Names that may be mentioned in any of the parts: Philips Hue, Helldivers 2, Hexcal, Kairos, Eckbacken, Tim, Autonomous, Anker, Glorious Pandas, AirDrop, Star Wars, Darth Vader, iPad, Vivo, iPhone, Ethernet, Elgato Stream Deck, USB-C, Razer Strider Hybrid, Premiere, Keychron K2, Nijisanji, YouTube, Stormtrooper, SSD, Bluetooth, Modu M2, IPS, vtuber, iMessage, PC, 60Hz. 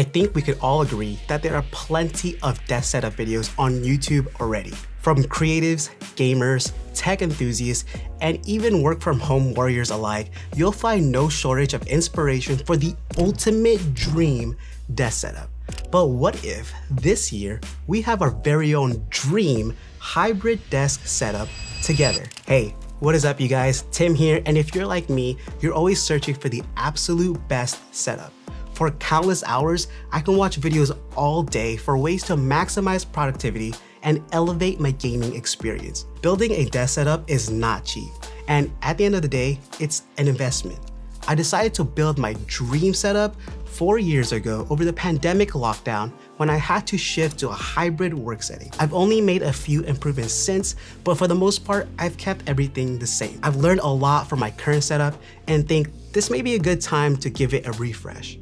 I think we could all agree that there are plenty of desk setup videos on YouTube already. From creatives, gamers, tech enthusiasts, and even work from home warriors alike, you'll find no shortage of inspiration for the ultimate dream desk setup. But what if this year we have our very own dream hybrid desk setup together? Hey, what is up you guys? Tim here, and if you're like me, you're always searching for the absolute best setup. For countless hours, I can watch videos all day for ways to maximize productivity and elevate my gaming experience. Building a desk setup is not cheap, and at the end of the day, it's an investment. I decided to build my dream setup 4 years ago over the pandemic lockdown when I had to shift to a hybrid work setting. I've only made a few improvements since, but for the most part, I've kept everything the same. I've learned a lot from my current setup and think this may be a good time to give it a refresh.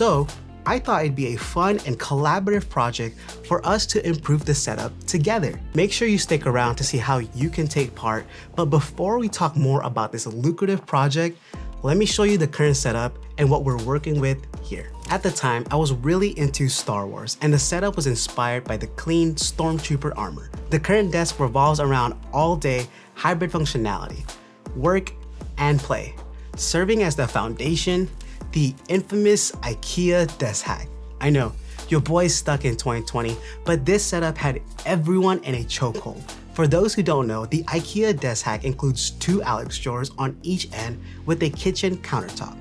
So, I thought it'd be a fun and collaborative project for us to improve the setup together. Make sure you stick around to see how you can take part, but before we talk more about this lucrative project, let me show you the current setup and what we're working with here. At the time, I was really into Star Wars, and the setup was inspired by the clean Stormtrooper armor. The current desk revolves around all-day hybrid functionality, work and play, serving as the foundation, the infamous IKEA desk hack. I know, your boy's stuck in 2020, but this setup had everyone in a chokehold. For those who don't know, the IKEA desk hack includes two Alex drawers on each end with a kitchen countertop.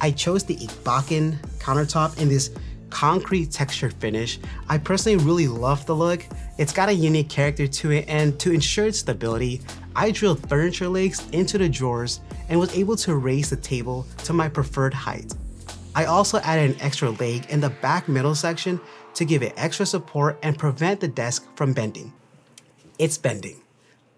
I chose the Eckbacken countertop in this concrete texture finish. I personally really love the look. It's got a unique character to it, and to ensure its stability, I drilled furniture legs into the drawers and was able to raise the table to my preferred height. I also added an extra leg in the back middle section to give it extra support and prevent the desk from bending. It's bending.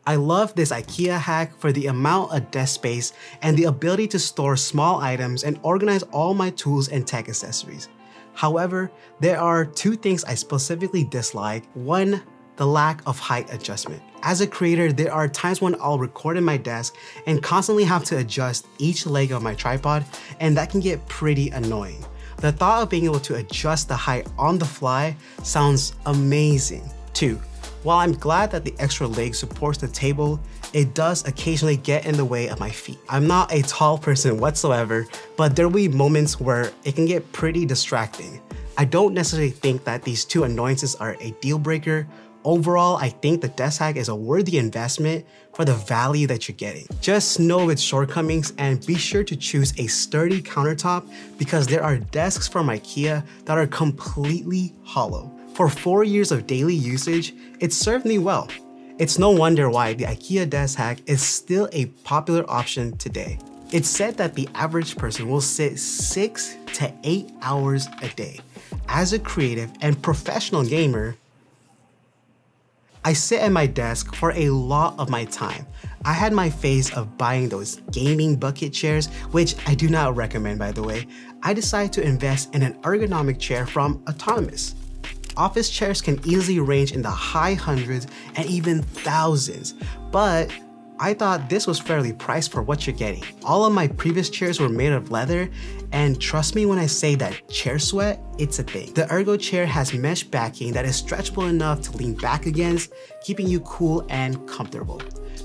I love this IKEA hack for the amount of desk space and the ability to store small items and organize all my tools and tech accessories. However, there are two things I specifically dislike. One, the lack of height adjustment. As a creator, there are times when I'll record in my desk and constantly have to adjust each leg of my tripod, and that can get pretty annoying. The thought of being able to adjust the height on the fly sounds amazing. Two, while I'm glad that the extra leg supports the table, it does occasionally get in the way of my feet. I'm not a tall person whatsoever, but there will be moments where it can get pretty distracting. I don't necessarily think that these two annoyances are a deal breaker. Overall, I think the desk hack is a worthy investment for the value that you're getting. Just know its shortcomings and be sure to choose a sturdy countertop because there are desks from IKEA that are completely hollow. For 4 years of daily usage, it served me well. It's no wonder why the IKEA desk hack is still a popular option today. It's said that the average person will sit 6 to 8 hours a day. As a creative and professional gamer, I sit at my desk for a lot of my time. I had my phase of buying those gaming bucket chairs, which I do not recommend by the way. I decided to invest in an ergonomic chair from Autonomous. Office chairs can easily range in the high hundreds and even thousands, but I thought this was fairly priced for what you're getting. All of my previous chairs were made of leather, and trust me when I say that chair sweat, it's a thing. The Ergo chair has mesh backing that is stretchable enough to lean back against, keeping you cool and comfortable.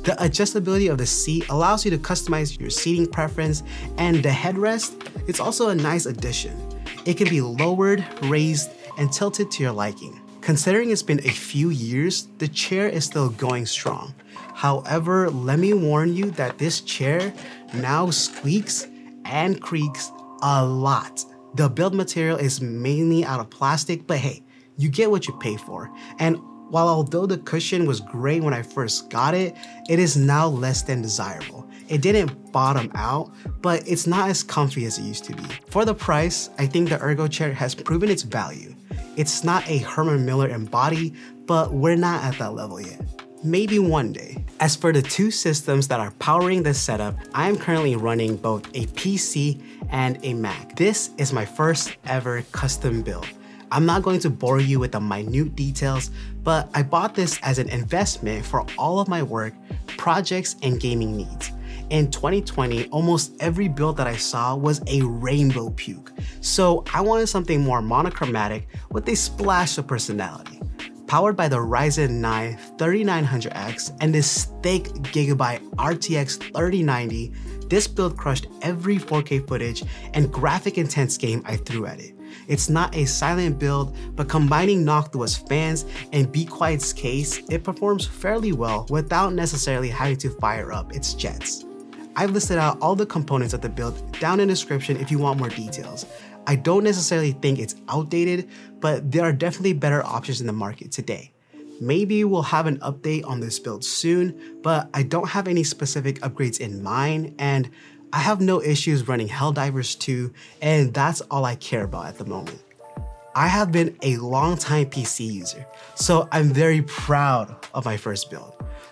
The adjustability of the seat allows you to customize your seating preference, and the headrest, it's also a nice addition. It can be lowered, raised, and tilted to your liking. Considering it's been a few years, the chair is still going strong. However, let me warn you that this chair now squeaks and creaks a lot. The build material is mainly out of plastic, but hey, you get what you pay for. And while although the cushion was great when I first got it, it is now less than desirable. It didn't bottom out, but it's not as comfy as it used to be. For the price, I think the Ergo chair has proven its value. It's not a Herman Miller in body, but we're not at that level yet. Maybe one day. As for the two systems that are powering this setup, I am currently running both a PC and a Mac. This is my first ever custom build. I'm not going to bore you with the minute details, but I bought this as an investment for all of my work, projects, and gaming needs. in 2020, almost every build that I saw was a rainbow puke. So I wanted something more monochromatic with a splash of personality. Powered by the Ryzen 9 3900X and this thick Gigabyte RTX 3090, this build crushed every 4K footage and graphic-intense game I threw at it. It's not a silent build, but combining Noctua's fans and Be Quiet's case, it performs fairly well without necessarily having to fire up its jets. I've listed out all the components of the build down in the description if you want more details. I don't necessarily think it's outdated, but there are definitely better options in the market today. Maybe we'll have an update on this build soon, but I don't have any specific upgrades in mind, and I have no issues running Helldivers 2, and that's all I care about at the moment. I have been a longtime PC user, so I'm very proud of my first build.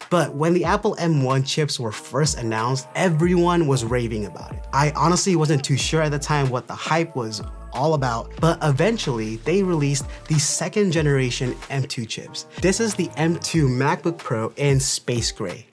But when the Apple M1 chips were first announced, everyone was raving about it. I honestly wasn't too sure at the time what the hype was all about, but eventually they released the second generation M2 chips. This is the M2 MacBook Pro in Space Gray.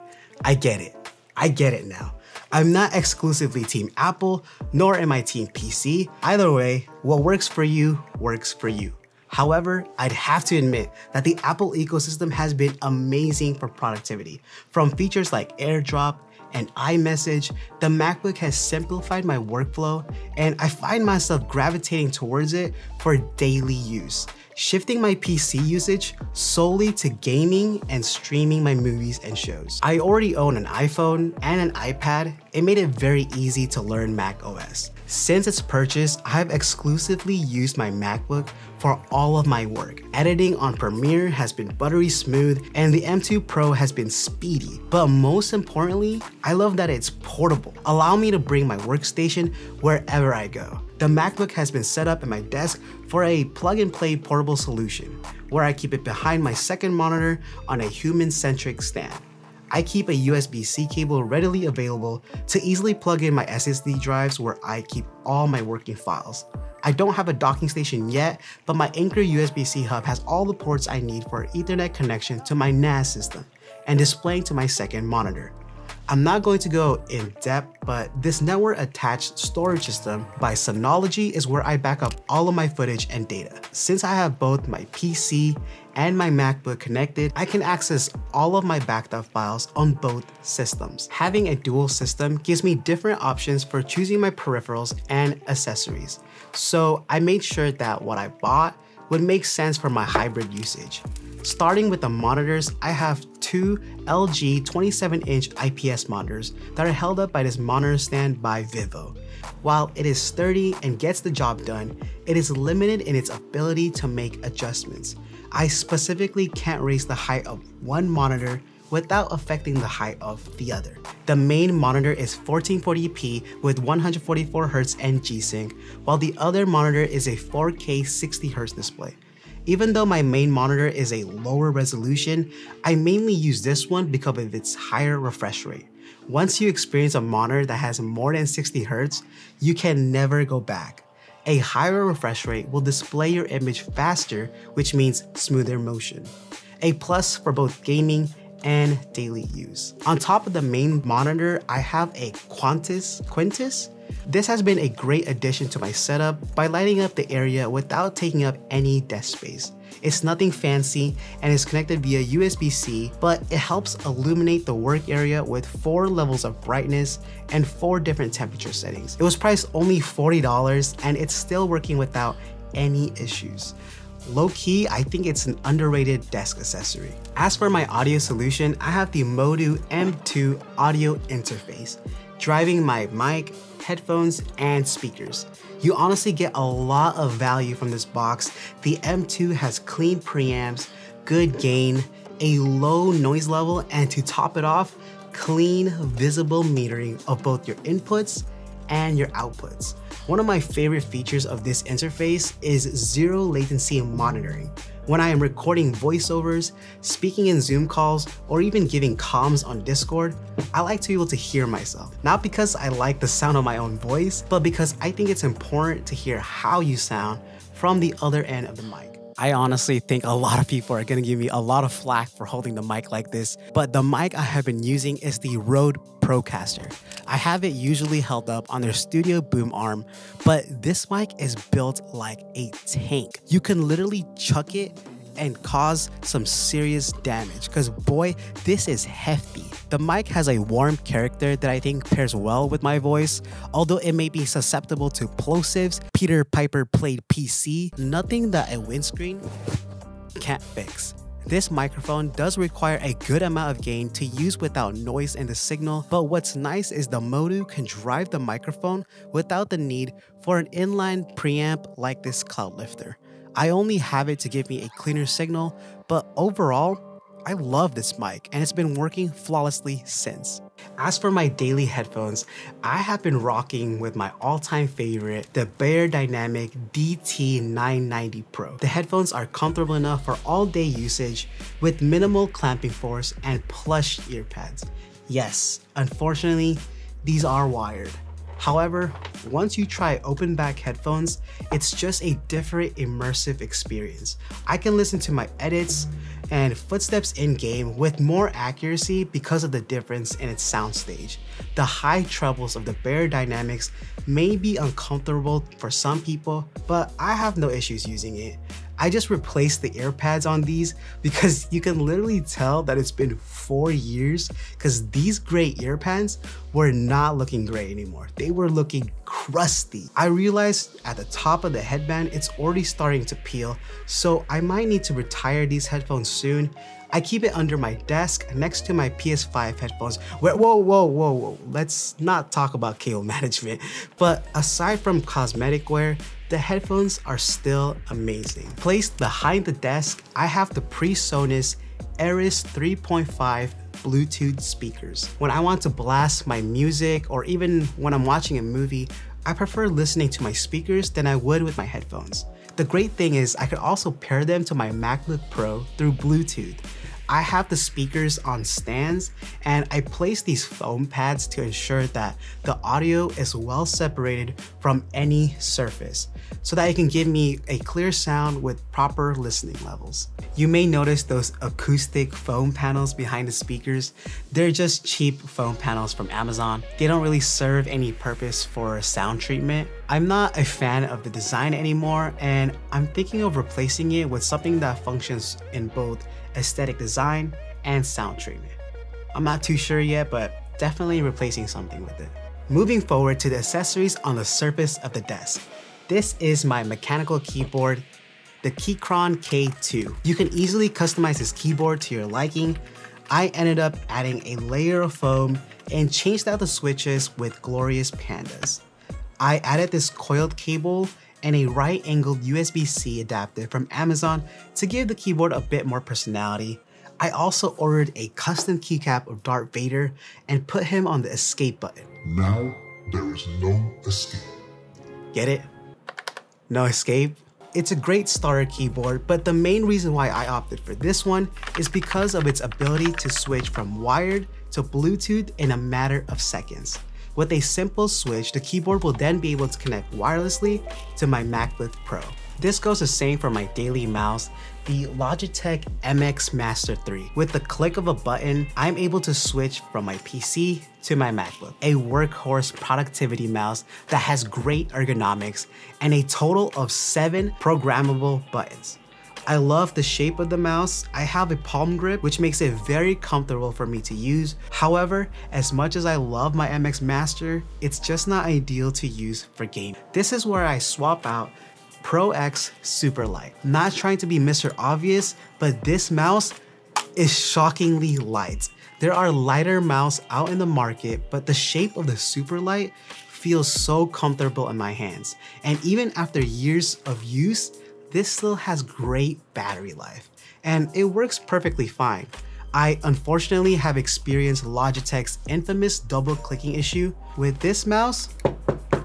I get it now. I'm not exclusively Team Apple, nor am I Team PC. Either way, what works for you, works for you. However, I'd have to admit that the Apple ecosystem has been amazing for productivity. From features like AirDrop and iMessage, the MacBook has simplified my workflow, and I find myself gravitating towards it for daily use, shifting my PC usage solely to gaming and streaming my movies and shows. I already own an iPhone and an iPad. It made it very easy to learn macOS. Since its purchase, I've exclusively used my MacBook for all of my work. Editing on Premiere has been buttery smooth, and the M2 Pro has been speedy. But most importantly, I love that it's portable, allowing me to bring my workstation wherever I go. The MacBook has been set up at my desk for a plug-and-play portable solution, where I keep it behind my second monitor on a human-centric stand. I keep a USB-C cable readily available to easily plug in my SSD drives where I keep all my working files. I don't have a docking station yet, but my Anker USB-C hub has all the ports I need for Ethernet connection to my NAS system and displaying to my second monitor. I'm not going to go in depth, but this network-attached storage system by Synology is where I back up all of my footage and data. Since I have both my PC and my MacBook connected, I can access all of my backed up files on both systems. Having a dual system gives me different options for choosing my peripherals and accessories, so I made sure that what I bought would make sense for my hybrid usage. Starting with the monitors, I have two LG 27-inch IPS monitors that are held up by this monitor stand by Vivo. While it is sturdy and gets the job done, it is limited in its ability to make adjustments. I specifically can't raise the height of one monitor without affecting the height of the other. The main monitor is 1440p with 144Hz and G-Sync, while the other monitor is a 4K 60Hz display. Even though my main monitor is a lower resolution, I mainly use this one because of its higher refresh rate. Once you experience a monitor that has more than 60Hz, you can never go back. A higher refresh rate will display your image faster, which means smoother motion. A plus for both gaming and daily use. On top of the main monitor, I have a Quintus. This has been a great addition to my setup by lighting up the area without taking up any desk space. It's nothing fancy and is connected via USB-C, but it helps illuminate the work area with 4 levels of brightness and 4 different temperature settings. It was priced only $40 and it's still working without any issues. Low-key, I think it's an underrated desk accessory. As for my audio solution, I have the Modu M2 audio interface, driving my mic, headphones, and speakers. You honestly get a lot of value from this box. The M2 has clean preamps, good gain, a low noise level, and to top it off, clean visible metering of both your inputs and your outputs. One of my favorite features of this interface is zero latency monitoring. When I am recording voiceovers, speaking in Zoom calls, or even giving comms on Discord, I like to be able to hear myself. Not because I like the sound of my own voice, but because I think it's important to hear how you sound from the other end of the mic. I honestly think a lot of people are going to give me a lot of flack for holding the mic like this, but the mic I have been using is the Rode Procaster. I have it usually held up on their studio boom arm, but this mic is built like a tank. You can literally chuck it and cause some serious damage, because boy, this is hefty. The mic has a warm character that I think pairs well with my voice, although it may be susceptible to plosives. Peter Piper played PC, nothing that a windscreen can't fix. This microphone does require a good amount of gain to use without noise in the signal, but what's nice is the Modu can drive the microphone without the need for an inline preamp like this cloud lifter. I only have it to give me a cleaner signal, but overall, I love this mic and it's been working flawlessly since. As for my daily headphones, I have been rocking with my all-time favorite, the Beyerdynamic Dynamic DT990 Pro. The headphones are comfortable enough for all-day usage with minimal clamping force and plush ear pads. Yes, unfortunately, these are wired. However, once you try open back headphones, it's just a different immersive experience. I can listen to my edits and footsteps in game with more accuracy because of the difference in its soundstage. The high trebles of the Beyerdynamics may be uncomfortable for some people, but I have no issues using it. I just replaced the ear pads on these because you can literally tell that it's been 4 years, because these gray ear pads were not looking gray anymore. They were looking crusty. I realized at the top of the headband, it's already starting to peel, so I might need to retire these headphones soon. I keep it under my desk next to my PS5 headphones. Whoa, let's not talk about cable management. But aside from cosmetic wear, the headphones are still amazing. Placed behind the desk, I have the PreSonus Eris 3.5 Bluetooth speakers. When I want to blast my music, or even when I'm watching a movie, I prefer listening to my speakers than I would with my headphones. The great thing is I could also pair them to my MacBook Pro through Bluetooth. I have the speakers on stands and I place these foam pads to ensure that the audio is well separated from any surface so that it can give me a clear sound with proper listening levels. You may notice those acoustic foam panels behind the speakers. They're just cheap foam panels from Amazon. They don't really serve any purpose for sound treatment. I'm not a fan of the design anymore, and I'm thinking of replacing it with something that functions in both aesthetic design and sound treatment. I'm not too sure yet, but definitely replacing something with it. Moving forward to the accessories on the surface of the desk. This is my mechanical keyboard, the Keychron K2. You can easily customize this keyboard to your liking. I ended up adding a layer of foam and changed out the switches with glorious pandas. I added this coiled cable and a right-angled USB-C adapter from Amazon to give the keyboard a bit more personality. I also ordered a custom keycap of Darth Vader and put him on the escape button. Now there is no escape. Get it? No escape? It's a great starter keyboard, but the main reason why I opted for this one is because of its ability to switch from wired to Bluetooth in a matter of seconds. With a simple switch, the keyboard will then be able to connect wirelessly to my MacBook Pro. This goes the same for my daily mouse, the Logitech MX Master 3. With the click of a button, I'm able to switch from my PC to my MacBook. A workhorse productivity mouse that has great ergonomics and a total of 7 programmable buttons. I love the shape of the mouse. I have a palm grip, which makes it very comfortable for me to use. However, as much as I love my MX Master, it's just not ideal to use for gaming. This is where I swap out Pro X Superlight. Not trying to be Mr. Obvious, but this mouse is shockingly light. There are lighter mouse out in the market, but the shape of the Superlight feels so comfortable in my hands. And even after years of use, this still has great battery life and it works perfectly fine. I unfortunately have experienced Logitech's infamous double clicking issue with this mouse.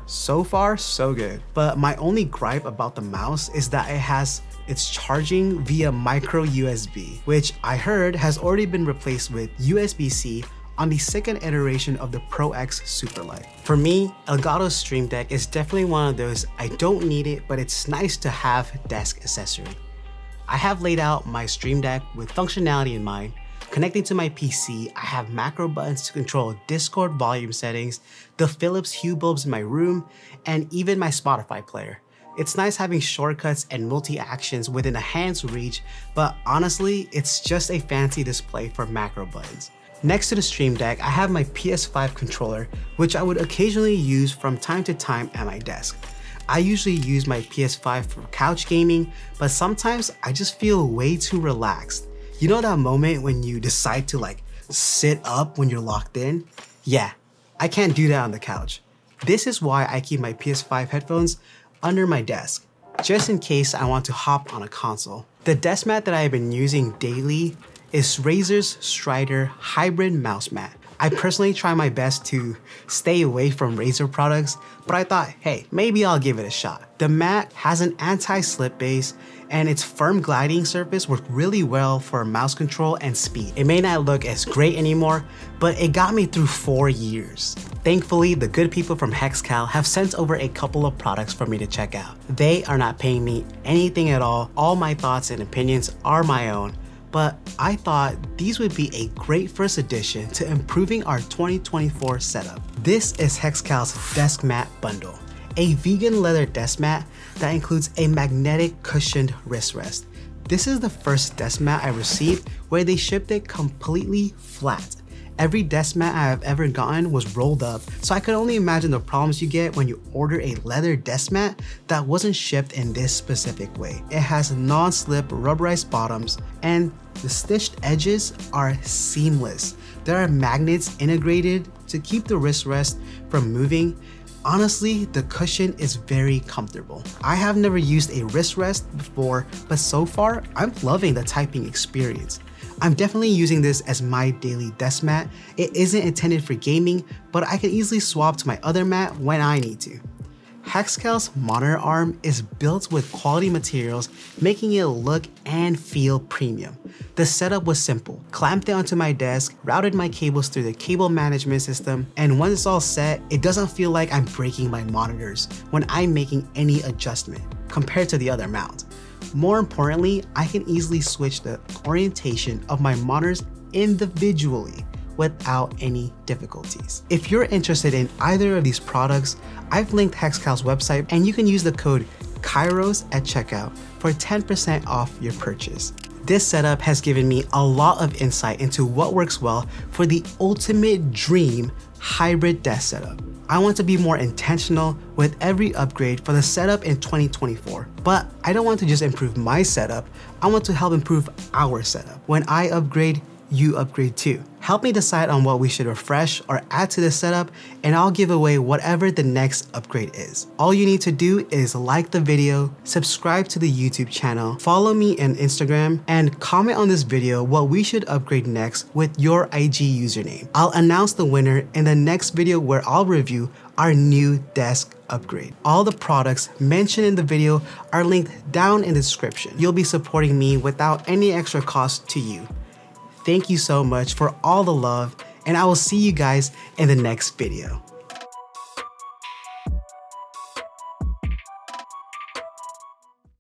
So far, so good. But my only gripe about the mouse is that it has its charging via micro USB, which I heard has already been replaced with USB-C on the second iteration of the Pro X Superlight. For me, Elgato's Stream Deck is definitely one of those I don't need it, but it's nice to have desk accessory. I have laid out my Stream Deck with functionality in mind. Connecting to my PC, I have macro buttons to control Discord volume settings, the Philips Hue bulbs in my room, and even my Spotify player. It's nice having shortcuts and multi-actions within a hand's reach, but honestly, it's just a fancy display for macro buttons. Next to the Stream Deck, I have my PS5 controller, which I would occasionally use from time to time at my desk. I usually use my PS5 for couch gaming, but sometimes I just feel way too relaxed. You know that moment when you decide to sit up when you're locked in? Yeah, I can't do that on the couch. This is why I keep my PS5 headphones under my desk, just in case I want to hop on a console. The desk mat that I have been using daily is Razer's Strider Hybrid Mouse Mat. I personally try my best to stay away from Razer products, but I thought, hey, maybe I'll give it a shot. The mat has an anti-slip base, and its firm gliding surface worked really well for mouse control and speed. It may not look as great anymore, but it got me through 4 years. Thankfully, the good people from Hexcal have sent over a couple of products for me to check out. They are not paying me anything at all. All my thoughts and opinions are my own, but I thought these would be a great first addition to improving our 2024 setup. This is Hexcal's Desk Mat Bundle, a vegan leather desk mat that includes a magnetic cushioned wrist rest. This is the first desk mat I received where they shipped it completely flat. Every desk mat I have ever gotten was rolled up, so I could only imagine the problems you get when you order a leather desk mat that wasn't shipped in this specific way. It has non-slip rubberized bottoms, and the stitched edges are seamless. There are magnets integrated to keep the wrist rest from moving. Honestly, the cushion is very comfortable. I have never used a wrist rest before, but so far, I'm loving the typing experience. I'm definitely using this as my daily desk mat. It isn't intended for gaming, but I can easily swap to my other mat when I need to. Hexcal's monitor arm is built with quality materials, making it look and feel premium. The setup was simple. Clamped it onto my desk, routed my cables through the cable management system, and once it's all set, it doesn't feel like I'm breaking my monitors when I'm making any adjustment compared to the other mount. More importantly, I can easily switch the orientation of my monitors individually without any difficulties. If you're interested in either of these products, I've linked Hexcal's website and you can use the code Kairos at checkout for 10% off your purchase. This setup has given me a lot of insight into what works well for the ultimate dream hybrid desk setup. I want to be more intentional with every upgrade for the setup in 2024, but I don't want to just improve my setup. I want to help improve our setup. When I upgrade, you upgrade too. Help me decide on what we should refresh or add to this setup, and I'll give away whatever the next upgrade is. All you need to do is like the video, subscribe to the YouTube channel, follow me on Instagram, and comment on this video what we should upgrade next with your IG username. I'll announce the winner in the next video where I'll review our new desk upgrade. All the products mentioned in the video are linked down in the description. You'll be supporting me without any extra cost to you. Thank you so much for all the love, and I will see you guys in the next video.